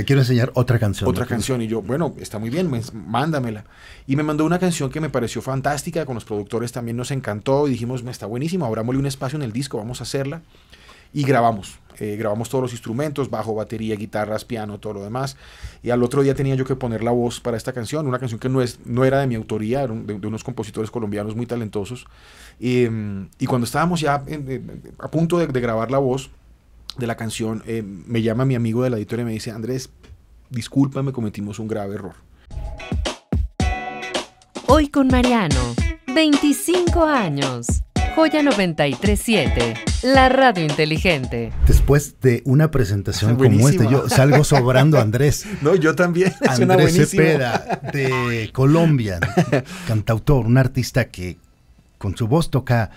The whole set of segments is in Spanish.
te quiero enseñar otra canción. Otra canción. Y yo, bueno, está muy bien, mándamela. Y me mandó una canción que me pareció fantástica, con los productores también nos encantó y dijimos, está buenísimo, abrámosle un espacio en el disco, vamos a hacerla. Y grabamos, todos los instrumentos, bajo, batería, guitarras, piano, todo lo demás. Y al otro día tenía yo que poner la voz para esta canción, una canción que no era de mi autoría, era de unos compositores colombianos muy talentosos. Y cuando estábamos ya a punto de grabar la voz de la canción, me llama mi amigo de la editorial y me dice, Andrés, discúlpame, cometimos un grave error. Hoy con Mariano, 25 años. Joya 93.7, la radio inteligente. Después de una presentación buenísima como esta, yo salgo sobrando, Andrés. No, yo también. Andrés Cepeda, de Colombia, cantautor, un artista que con su voz toca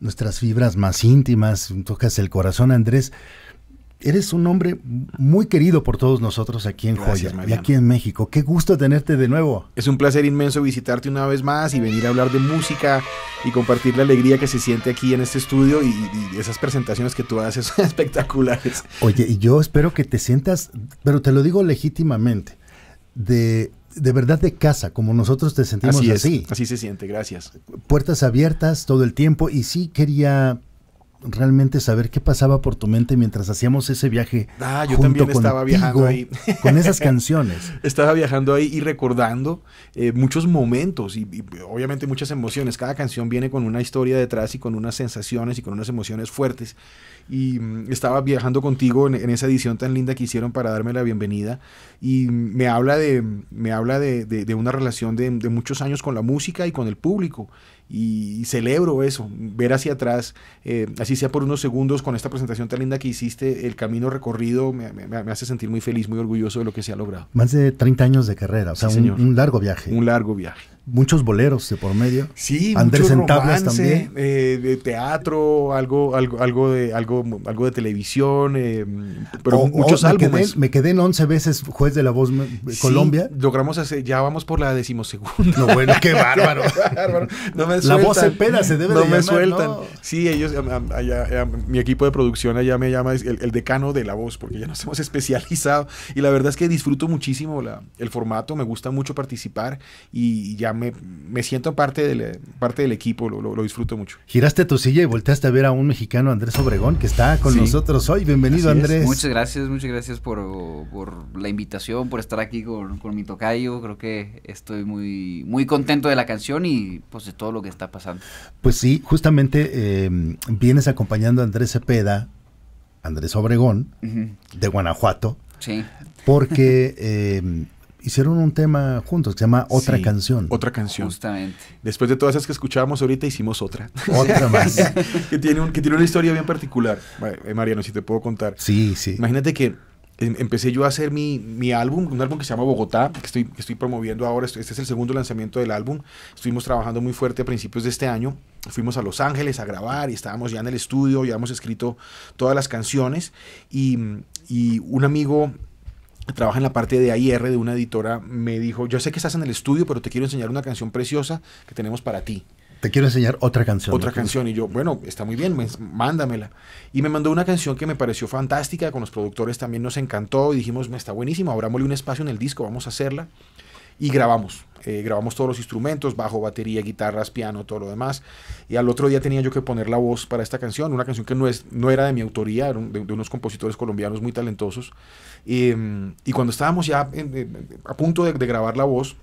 nuestras fibras más íntimas, tocas el corazón, Andrés. Eres un hombre muy querido por todos nosotros aquí en Joya y aquí en México. Qué gusto tenerte de nuevo. Es un placer inmenso visitarte una vez más y venir a hablar de música y compartir la alegría que se siente aquí en este estudio y esas presentaciones que tú haces son espectaculares. Oye, y yo espero que te sientas, pero te lo digo legítimamente, de verdad de casa, como nosotros te sentimos así. Así se siente, gracias. Puertas abiertas todo el tiempo y sí quería realmente saber qué pasaba por tu mente mientras hacíamos ese viaje. Yo también estaba viajando ahí. Con esas canciones. Estaba viajando ahí y recordando muchos momentos y obviamente muchas emociones. Cada canción viene con una historia detrás y con unas sensaciones y con unas emociones fuertes. Y estaba viajando contigo en esa edición tan linda que hicieron para darme la bienvenida. Y me habla de una relación de muchos años con la música y con el público. Y celebro eso, ver hacia atrás, así sea por unos segundos, con esta presentación tan linda que hiciste, el camino recorrido me hace sentir muy feliz, muy orgulloso de lo que se ha logrado. Más de 30 años de carrera, o sea, sí, un largo viaje. Un largo viaje. Muchos boleros de por medio. Sí, Andrés en tablas también. De teatro, algo de televisión, pero muchos álbumes. Me quedé en 11 veces juez de La Voz Colombia. Logramos hacer, ya vamos por la 12ª. No, bueno, qué bárbaro. No me sueltan. La Voz Cepeda se debe de llamar. No me sueltan. No. Sí, ellos, mi equipo de producción allá me llama el decano de La Voz, porque ya nos hemos especializado. Y la verdad es que disfruto muchísimo el formato, me gusta mucho participar y ya me siento parte del equipo, lo disfruto mucho. Giraste tu silla y volteaste a ver a un mexicano, Andrés Obregón, que está con nosotros hoy. Bienvenido, Andrés. Muchas gracias por la invitación, por estar aquí con mi tocayo. Creo que estoy muy, muy contento de la canción y pues de todo lo que está pasando. Pues sí, justamente vienes acompañando a Andrés Cepeda, Andrés Obregón, de Guanajuato. Sí. Porque... hicieron un tema juntos que se llama Otra Canción. Otra Canción. Justamente. Después de todas esas que escuchábamos ahorita, hicimos otra. Otra más. que tiene una historia bien particular. Mariano, si te puedo contar. Sí, sí. Imagínate que empecé yo a hacer mi álbum, un álbum que se llama Bogotá, que estoy promoviendo ahora. Este es el segundo lanzamiento del álbum. Estuvimos trabajando muy fuerte a principios de este año. Fuimos a Los Ángeles a grabar y estábamos ya en el estudio, ya hemos escrito todas las canciones. Y un amigo... trabaja en la parte de AIR de una editora, me dijo, yo sé que estás en el estudio, pero te quiero enseñar una canción preciosa que tenemos para ti. Te quiero enseñar otra canción. Otra canción. Y yo, bueno, está muy bien, mándamela. Y me mandó una canción que me pareció fantástica, con los productores también nos encantó y dijimos, está buenísimo, abrámosle un espacio en el disco, vamos a hacerla. Y grabamos. Todos los instrumentos, bajo, batería, guitarras, piano, todo lo demás. Y al otro día tenía yo que poner la voz para esta canción, una canción que no era de mi autoría, era de unos compositores colombianos muy talentosos. Y cuando estábamos ya a punto de grabar la voz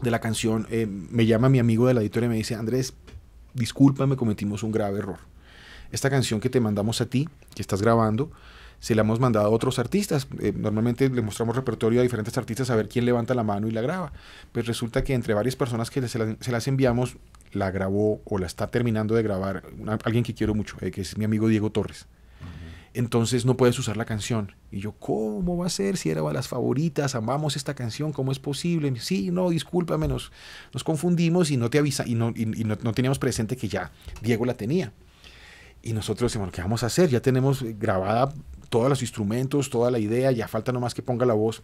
de la canción, me llama mi amigo de la editorial y me dice, Andrés, discúlpame, cometimos un grave error. Esta canción que te mandamos a ti, que estás grabando, se la hemos mandado a otros artistas. Normalmente le mostramos repertorio a diferentes artistas a ver quién levanta la mano y la graba. pues resulta que entre varias personas que se las enviamos, la grabó o la está terminando de grabar alguien que quiero mucho, que es mi amigo Diego Torres. Entonces no puedes usar la canción. Y yo, ¿cómo va a ser? Si era de las favoritas, amamos esta canción, ¿cómo es posible? Sí, no, discúlpame, nos confundimos y no te avisa, y no teníamos presente que ya Diego la tenía. Y nosotros decimos, ¿qué vamos a hacer? Ya tenemos grabada todos los instrumentos, toda la idea, ya falta nomás que ponga la voz.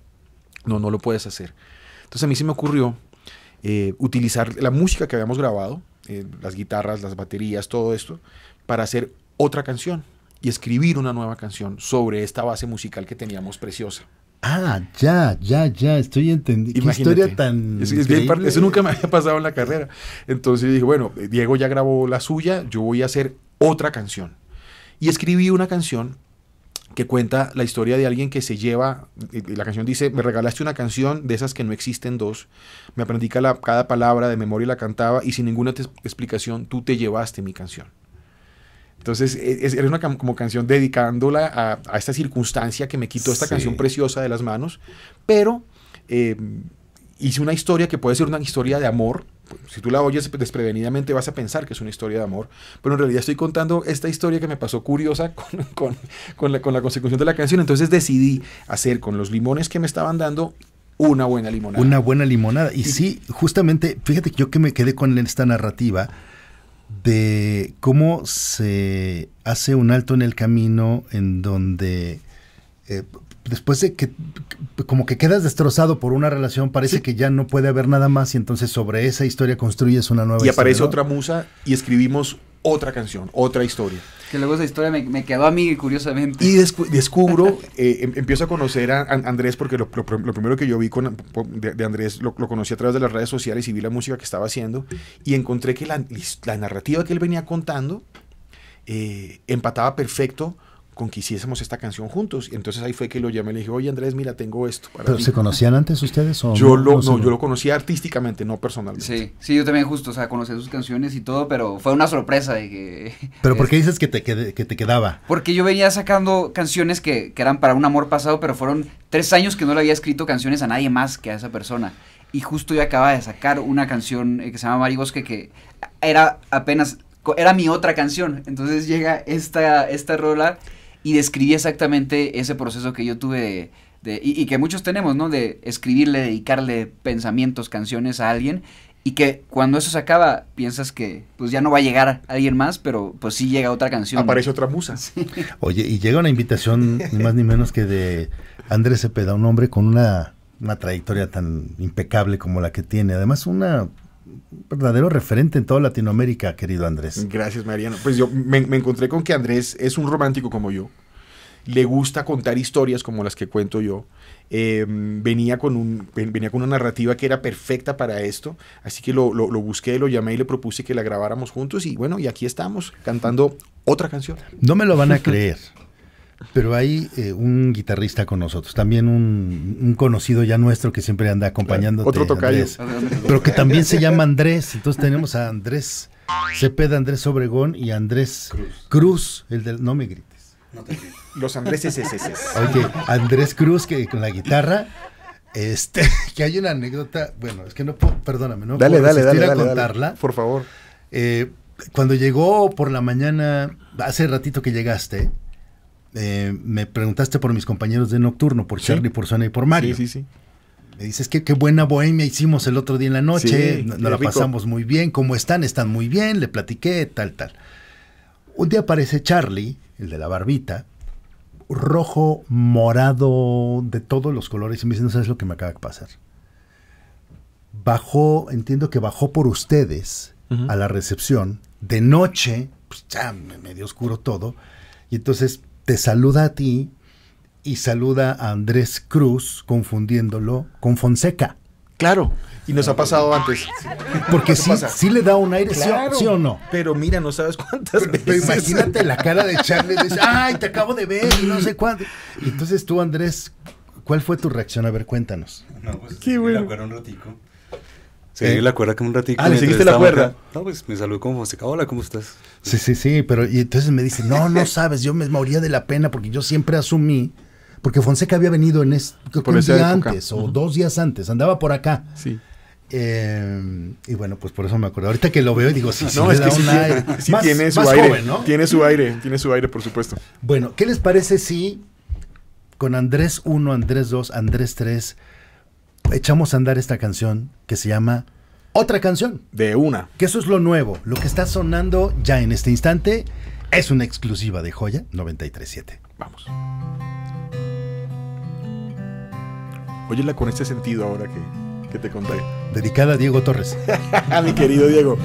No lo puedes hacer. Entonces a mí se me ocurrió utilizar la música que habíamos grabado, las guitarras, las baterías, todo esto, para hacer otra canción y escribir una nueva canción sobre esta base musical que teníamos preciosa. Ah, ya, estoy entendiendo. Qué historia tan... Es bien, eso nunca me había pasado en la carrera. Entonces dije, bueno, Diego ya grabó la suya, yo voy a hacer otra canción. Y escribí una canción que cuenta la historia de alguien que se lleva... La canción dice, me regalaste una canción de esas que no existen dos. Me aprendí cada palabra de memoria y la cantaba, y sin ninguna explicación tú te llevaste mi canción. Entonces, era una como canción dedicándola a esta circunstancia que me quitó esta canción preciosa de las manos, pero hice una historia que puede ser una historia de amor. Si tú la oyes desprevenidamente vas a pensar que es una historia de amor, pero en realidad estoy contando esta historia que me pasó curiosa con la consecución de la canción. Entonces decidí hacer con los limones que me estaban dando una buena limonada. Una buena limonada. Y sí, justamente, fíjate que yo que me quedé con esta narrativa de cómo se hace un alto en el camino en donde después de que como que quedas destrozado por una relación, parece que ya no puede haber nada más, y entonces sobre esa historia construyes una nueva historia. Y aparece otra musa y escribimos otra canción, otra historia. Que luego esa historia me quedó a mí, curiosamente. Y descubro, empiezo a conocer a Andrés, porque lo primero que yo vi de Andrés lo conocí a través de las redes sociales y vi la música que estaba haciendo, y encontré que la narrativa que él venía contando empataba perfecto con que hiciésemos esta canción juntos. Y entonces ahí fue que lo llamé y le dije, oye Andrés, mira, tengo esto para ti. ¿Pero se conocían antes ustedes? ¿O yo lo conocía artísticamente, no personalmente. Sí, yo también justo, o sea, conocí sus canciones y todo, pero fue una sorpresa de que... ¿Pero por qué dices que te quedaba? Porque yo venía sacando canciones que eran para un amor pasado, pero fueron 3 años que no le había escrito canciones a nadie más que a esa persona. Y justo yo acababa de sacar una canción que se llama Maribosque, que era apenas... Era mi otra canción. Entonces llega esta rola... Y describí exactamente ese proceso que yo tuve y que muchos tenemos, ¿no? De escribirle, dedicarle pensamientos, canciones a alguien, y que cuando eso se acaba piensas que pues ya no va a llegar alguien más, pero pues sí llega otra canción. Aparece otra musa. Sí. Oye, y llega una invitación ni más ni menos que de Andrés Cepeda, un hombre con una trayectoria tan impecable como la que tiene, además verdadero referente en toda Latinoamérica, querido Andrés. Gracias, Mariano. Pues yo me encontré con que Andrés es un romántico como yo, le gusta contar historias como las que cuento yo, venía con una narrativa que era perfecta para esto, así que lo busqué, lo llamé y le propuse que la grabáramos juntos, y bueno, y aquí estamos, cantando otra canción. No me lo van a creer, pero hay un guitarrista con nosotros, también un conocido ya nuestro que siempre anda acompañándote, otro tocayo, pero que también se llama Andrés. Entonces tenemos a Andrés Cepeda, Andrés Obregón y Andrés Cruz, el del... No me grites. No te grites. Los Andrés S. Okay, Andrés Cruz, que con la guitarra, que hay una anécdota, bueno, es que no puedo, perdóname, no puedo resistir a contarla. Por favor. Cuando llegó por la mañana, hace ratito que llegaste, me preguntaste por mis compañeros de Nocturno, por Charlie, por Sonia y por Mario. Sí. Me dices que qué buena bohemia hicimos el otro día en la noche, nos la pasamos muy bien, ¿cómo están? Están muy bien, le platiqué, tal. Un día aparece Charlie, el de la barbita, rojo, morado, de todos los colores, y me dice, no sabes lo que me acaba de pasar. Bajó, entiendo que bajó por ustedes a la recepción, de noche, pues ya medio oscuro todo, y entonces... Te saluda a ti y saluda a Andrés Cruz, confundiéndolo con Fonseca. Claro, y nos ha pasado antes. Porque sí le da un aire, claro, ¿sí o no? Pero mira, no sabes cuántas veces. Pero imagínate la cara de Charlie, dice, ay, te acabo de ver, y no sé cuánto. Y entonces tú, Andrés, ¿cuál fue tu reacción? A ver, cuéntanos. No, pues qué bueno. Me acuerdo un ratico. Sí, la cuerda que un ratito. Ah, ¿le seguiste la cuerda? Acá, no, pues me saludó como Fonseca. Hola, ¿cómo estás? Sí, pero y entonces me dice, no sabes, yo me moría de la pena porque yo siempre asumí, porque Fonseca había venido en un día antes o 2 días antes, andaba por acá. Sí. Y bueno, pues por eso me acuerdo. Ahorita que lo veo y digo, sí, le da un aire. Sí, más, tiene su aire, joven, ¿no? Tiene su aire, por supuesto. Bueno, ¿qué les parece si con Andrés 1, Andrés 2, Andrés 3... echamos a andar esta canción que se llama Otra Canción? De una. Que eso es lo nuevo, lo que está sonando ya en este instante es una exclusiva de Joya 93.7. Vamos. Óyela con este sentido ahora que te conté. Dedicada a Diego Torres. A mi querido Diego.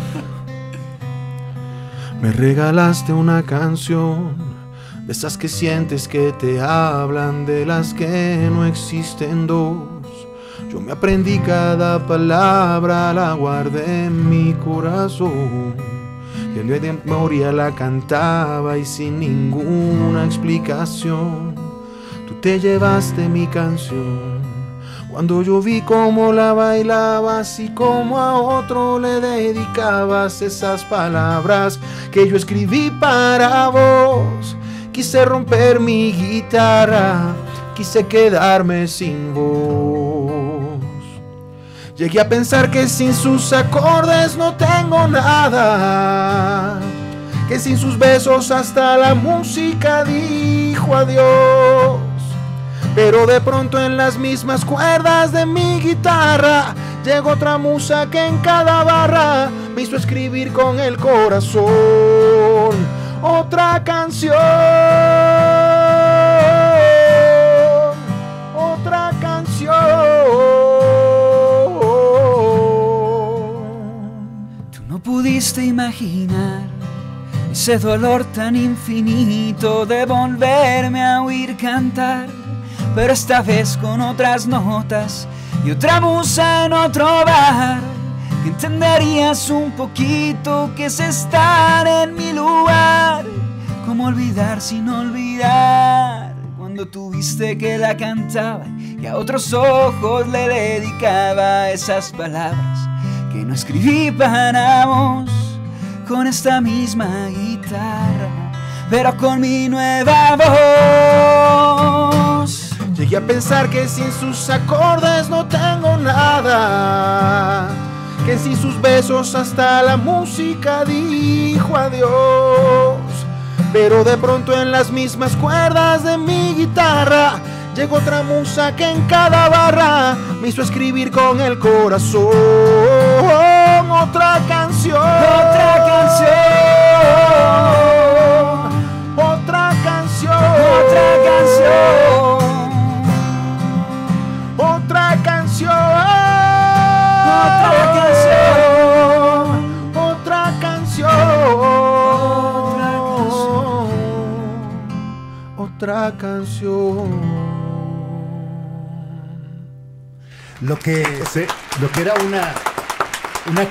Me regalaste una canción de esas que sientes que te hablan, de las que no existen dos. Yo me aprendí cada palabra, la guardé en mi corazón. Y el día de memoria la cantaba y sin ninguna explicación tú te llevaste mi canción. Cuando yo vi cómo la bailabas y cómo a otro le dedicabas esas palabras que yo escribí para vos, quise romper mi guitarra, quise quedarme sin voz. Llegué a pensar que sin sus acordes no tengo nada, que sin sus besos hasta la música dijo adiós. Pero de pronto en las mismas cuerdas de mi guitarra llegó otra musa que en cada barra me hizo escribir con el corazón otra canción, otra canción. Tú no pudiste imaginar ese dolor tan infinito de volverme a oír cantar, pero esta vez con otras notas y otra musa en otro bar. Entenderías un poquito que es estar en mi lugar. Cómo olvidar sin olvidar cuando tuviste que la cantaba y a otros ojos le dedicaba esas palabras que no escribí para vos con esta misma guitarra, pero con mi nueva voz. Llegué a pensar que sin sus acordes no tengo nada, que sin sus besos hasta la música dijo adiós. Pero de pronto en las mismas cuerdas de mi guitarra llegó otra musa que en cada barra me hizo escribir con el corazón otra canción, otra canción, otra canción, otra canción. Otra canción, otra canción, otra canción, otra canción. Lo que era una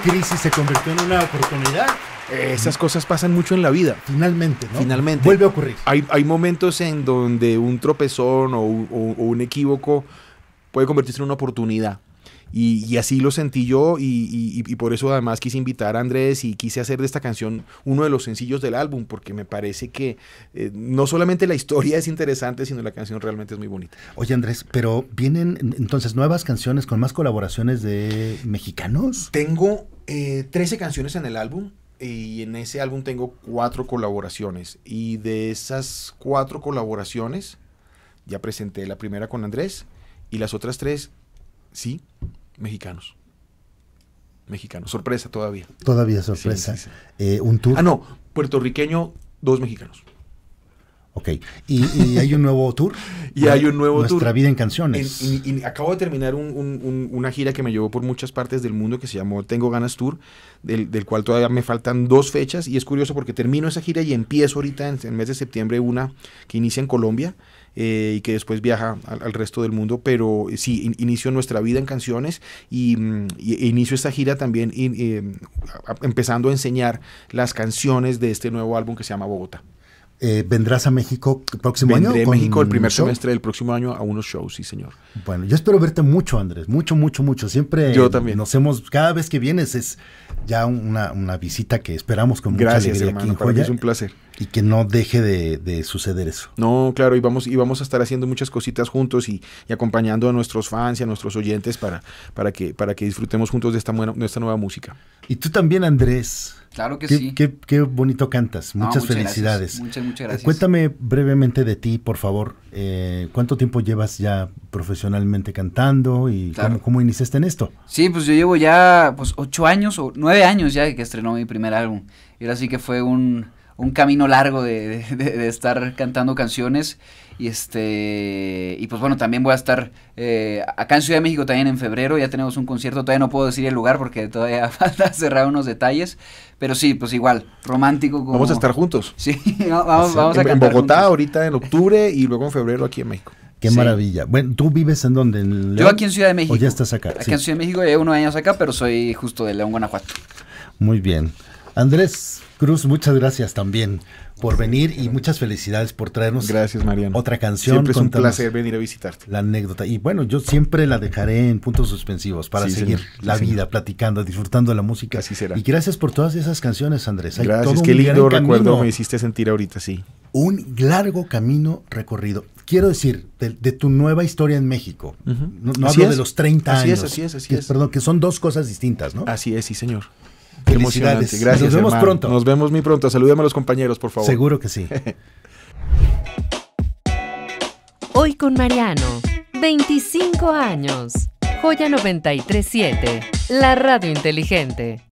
crisis se convirtió en una oportunidad. Esas cosas pasan mucho en la vida. Finalmente, ¿no? Finalmente. Vuelve a ocurrir. Hay momentos en donde un tropezón o un equívoco puede convertirse en una oportunidad. Y así lo sentí yo, y por eso además quise invitar a Andrés y quise hacer de esta canción uno de los sencillos del álbum, porque me parece que no solamente la historia es interesante, sino la canción realmente es muy bonita. Oye, Andrés, pero ¿vienen entonces nuevas canciones con más colaboraciones de mexicanos? Tengo 13 canciones en el álbum, y en ese álbum tengo 4 colaboraciones, y de esas 4 colaboraciones ya presenté la primera con Andrés, y las otras 3, sí, mexicanos. Mexicanos. Sorpresa todavía. Todavía sorpresa. Sí, sí, sí. ¿Un tour? Ah, no. Puertorriqueño, 2 mexicanos. Ok. ¿Y hay un nuevo tour? Y hay un nuevo tour. Nuestra vida en canciones. Y acabo de terminar una gira que me llevó por muchas partes del mundo que se llamó Tengo Ganas Tour, del cual todavía me faltan 2 fechas. Y es curioso porque termino esa gira y empiezo ahorita en el mes de septiembre una que inicia en Colombia. Y que después viaja al resto del mundo, pero sí, inicio nuestra vida en canciones y inicio esta gira también empezando a enseñar las canciones de este nuevo álbum que se llama Bogotá. ¿Vendrás a México el próximo año? Vendré a México el primer semestre del próximo año a unos shows, sí señor. Bueno, yo espero verte mucho, Andrés, mucho, mucho, mucho. Siempre yo también. Cada vez que vienes es ya una visita que esperamos con mucha alegría aquí en Joya. Gracias, hermano, para mí es un placer. Y que no deje de suceder eso. No, claro, y vamos a estar haciendo muchas cositas juntos y acompañando a nuestros fans y a nuestros oyentes para que disfrutemos juntos de esta nueva música. Y tú también, Andrés. Claro que sí. Qué bonito cantas. Muchas felicidades. Muchas gracias. Cuéntame brevemente de ti, por favor. ¿Cuánto tiempo llevas ya profesionalmente cantando y cómo iniciaste en esto? Sí, pues yo llevo ya 8 años o 9 años ya que estrenó mi primer álbum. Y ahora sí que fue un un camino largo de estar cantando canciones. Y y pues bueno, también voy a estar acá en Ciudad de México también en febrero. Ya tenemos un concierto, todavía no puedo decir el lugar porque todavía falta cerrar unos detalles, pero sí, pues igual, romántico como... Vamos a estar juntos. Sí, vamos a cantar en Bogotá juntos. Ahorita en octubre y luego en febrero aquí en México. Qué sí. Maravilla. Bueno, ¿tú vives en dónde? ¿En León? Yo aquí en Ciudad de México. ¿O ya estás acá? Aquí sí. En Ciudad de México, llevo unos años acá, pero soy justo de León, Guanajuato. Muy bien. Andrés Cruz, muchas gracias también por venir y muchas felicidades por traernos. Gracias, Mariano. Otra canción. Siempre es un placer venir a visitarte. La anécdota. Y bueno, yo siempre la dejaré en puntos suspensivos para sí, seguir señor. La sí, vida, señor. Platicando, disfrutando de la música. Así será. Y gracias por todas esas canciones, Andrés. Hay gracias, qué lindo recuerdo camino. Me hiciste sentir ahorita, sí. Un largo camino recorrido. Quiero decir, de tu nueva historia en México. Uh-huh. No hablo de los 30 años. Así es. Perdón, que son dos cosas distintas, ¿no? Así es, sí, señor. Felicidades. Gracias, nos vemos hermano. Pronto. Nos vemos muy pronto. Salúdame a los compañeros, por favor. Seguro que sí. Hoy con Mariano, 25 años. Joya 93.7, la radio inteligente.